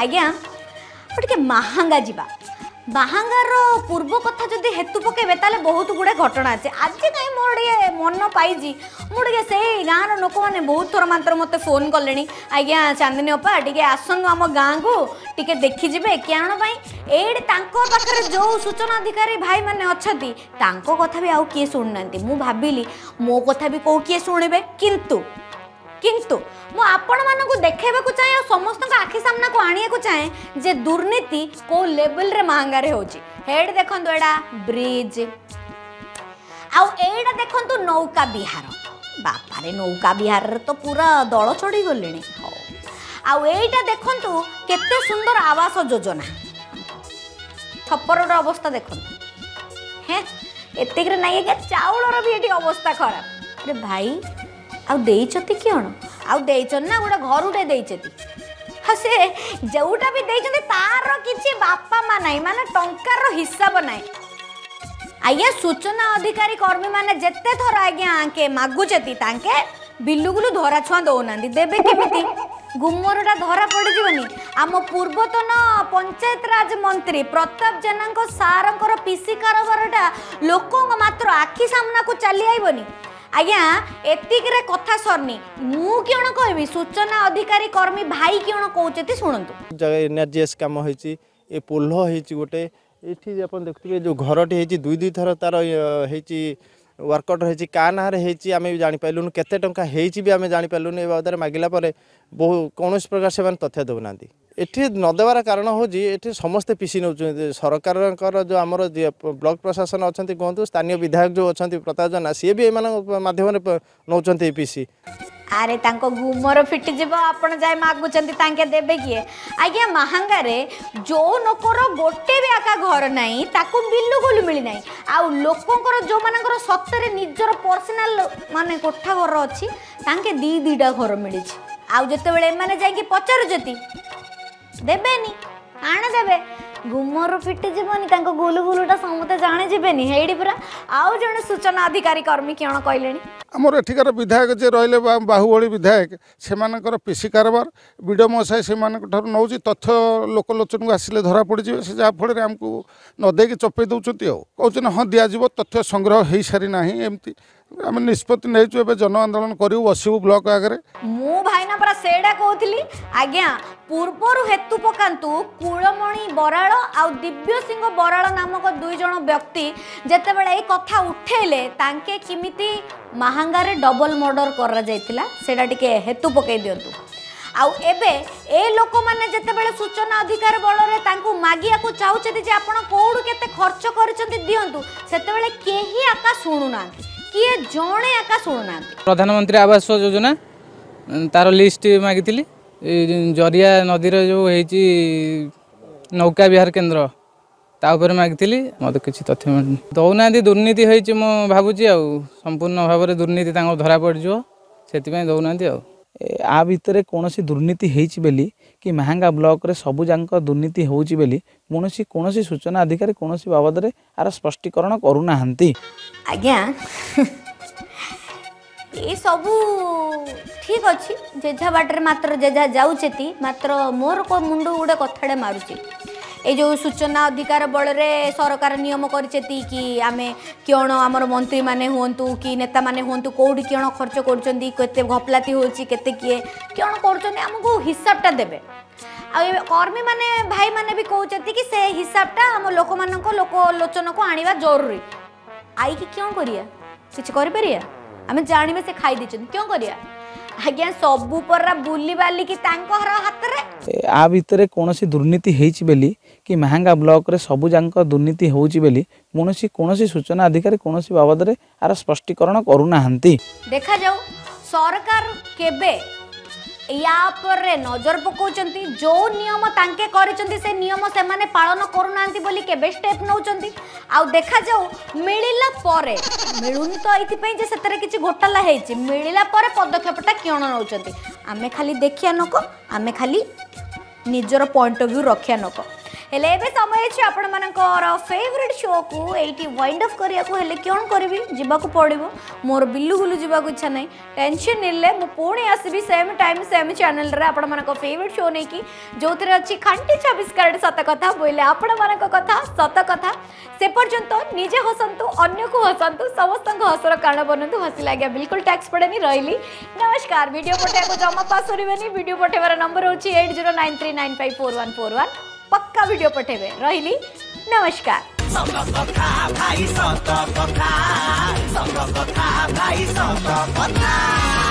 आज्ञा टे महांगा जीवा बाहांगार पूर्व कथा जदि हेतु पकेबे ताले बहुत गुड़ा घटना अच्छे आज कहीं मोर टे मन पाई मुझे से गाँव रोक मैंने बहुत थोड़ा मात्र मत फोन कले आज्ञा चांदनी अपा टे आसन आम गाँव को टे देखीजे कारण ये पाखे जो सूचना अधिकारी भाई मैंने अच्छा कथा भी आउ किए शुणुना मुझ भाविली मो कथा भी कौ किए शुणे किंतु किंतु मु आपण मानक देखा चाहे और समस्त आखि सामना को आने को चाहे जे दुर्नीति को लेवल रे महंगार होड देखो एड़ा ब्रिज आईटा देखु नौका विहार बापारे नौका विहार तो पूरा दल चढ़ी गले आईटा देखु केते सुंदर आवास योजना छपरर अवस्था देखु हैं एतिक नाई क्या चाउलर भी ये अवस्था खराब अरे भाई आईचती कौन आईचना गोटे घर देती हाँ से जोटा भी देते तार किसी बापा माँ ना मान टंकार हिसाब ना आज्ञा सूचना अधिकारी कर्मी मैंने जिते थर आज्ञा के मगुचती बिलुगुलू धरा छुआ दौना देवे केमी गुमरटा धरा पड़जनी आम पूर्वतन पंचायत राज मंत्री प्रताप जेना सार पीसी कारबारटा लोक मात्र आखि सामना को चली आईबनी आज्ञा एतिक्रे कथा सरनी मु क्यों कहबी सूचना अधिकारी कर्मी भाई क्यों कहते शुणु जगह एनआरजीएस कम हो पोल गोटे ये आप देखते जो घरटे दुई दुई थर तार होती वर्कआउट होती क्या ना आम भी जापारूँ केते टंका भी आम जापारूँ ए बाबद मागिला बहु कौन प्रकार से तथ्य देना ये नदेवार कारण हूँ समस्ते पीसी नौ सरकार जो आम ब्लॉक प्रशासन अच्छा कहतु स्थानीय विधायक जो अच्छा प्रताप जेना सी भी एम मध्यम नौ पीसी आरे घुमर फिटिज आप मागुंटे देवे किए आज्ञा महांगारे जो नोकर गोटे भी आका घर ना बिलकुल मिलना आउ लोकर जो मान सतरे निजर पर्सनाल मान कोठा घर अच्छी तांके दी दीटा घर मिली आउ जो एम जा पचारुंट देबेनी आने देबे घुमर फिटे जीवन गुलु गुलुटा समस्त जाने जीवन हेडी पूरा आउ जड़े सूचना अधिकारी कर्मी कौन कहले आमर एठिकार विधायक जे रहिले बाहुबली विधायक से मानकर पीसी कारबार विडो मशाई से नौ तथ्य लोकलोचन को आसिले धरा पड़जे से जहाँफल आमको नदेक चपे दौरान कहते हाँ दिज्व तथ्य संग्रह हो सारी ना एमती आम निष्पत्ति नहीं जन आंदोलन करू बसबू ब्लॉक आगे मु भाईना परा सेड़ा कहली आज्ञा पूर्वर हेतु पकातु कूलमणि बराल आ दिव्य सिंह बराल नामक दुईज व्यक्ति जितेबाला ये कथा उठेले किमिति महांगारे डबल मर्डर करा हेतु पकई दिंतु आउ एबे ए लोक मैंने जितेबाला सूचना अधिकार बल में मागिया चाहते जे आपण कौड़ के खर्च कर दिंतु सेतेबाला केही आका शुणुना किए जड़े आका शुणुना प्रधानमंत्री आवास योजना तार लिस्ट मागिली जरिया नदीर जो है नौका विहार केन्द्र तापर मागिली मत कि तथ्य दौना दुर्नीति होती मु भावुँ आ संपूर्ण भाव में दुर्नीति धरा पड़ो से दौना आ भितर कौन दुर्नीति होली कि महांगा ब्लॉक रे सबु जांक दुर्नीति होची बेली मुनसी कोनसी सूचना अधिकारी कोनसी बाबद रे आर स्पष्टीकरण करूना हंती आज्ञा ये सबू ठीक अच्छी जेझा बाटर मात्र जेझा जाऊँगी मात्र मोर को मुंड गोटे कथाटे मारूची ए जो सूचना अधिकार बल में सरकार नियम करचेती कि आम कौन आमर मंत्री माने हूँ कि नेता माने हूँ कौटी कौन खर्च करते घपलाती होते किए कौन करमको हिसाबटा देवे कर्मी माने भाई माने भी कहते कि से हिसाबटा आम लोक मान लोकलोचन को आने जरूरी आई कि क्यों करिया किसी कर आम जाने से खाई दे क्यों करिया आज्ञा सबू पर बुली बाली की हाथ रे आ भितर कौन दुर्नीति होती बेली कि महांगा ब्लॉक रे सबु जांक दुर्नीति होची बेली मुनसी कौन सूचना अधिकारी कौन बाबद रे आर स्पष्टीकरण करूना हंती देखा जाऊ सरकार केबे या पर नजर पकाउछंती जो नियम तांके करछंती से नियम से माने पालन करूनांती बोली केबे स्टेप नउछंती आ देखा जाऊ मिलिला परे मिलुन तो एति पई जे सेतरे किछि घोटाला हेछि मिलिला परे पदक्षेपटा कियण नउछंती आमे खाली देखिया नक आमे खाली निजर पॉइंट ऑफ व्यू रखिया नक हेले एबे समय अछि आपण मानकर फेवरेट शो को एटी वाइंड अप करिया को हेले कोन करबी जीवा को पड़िबो मोर बिल्लू गुल्लू जीवा को इच्छा नै टेंशन नेले मो पुणे आसीबी सेम टाइम सेम चैनल रे आपण मानकर फेवरेट शो नै की जोतिर अछि खांटी 26 कैरेट सत कथा बोले आपण मानकर कथा सत कथा से पर्यंत निजे हसंतु अन्य को हसंतु समस्त हसर कारण बनंतु हसी लाग्या बिल्कुल टैक्स पड़ेनी रहिली नमस्कार वीडियो पठे को जमा पास करबेनी वीडियो पठे वाला नंबर होछि 8093954141 पक्का वीडियो पठेबे रहिली नमस्कार भाई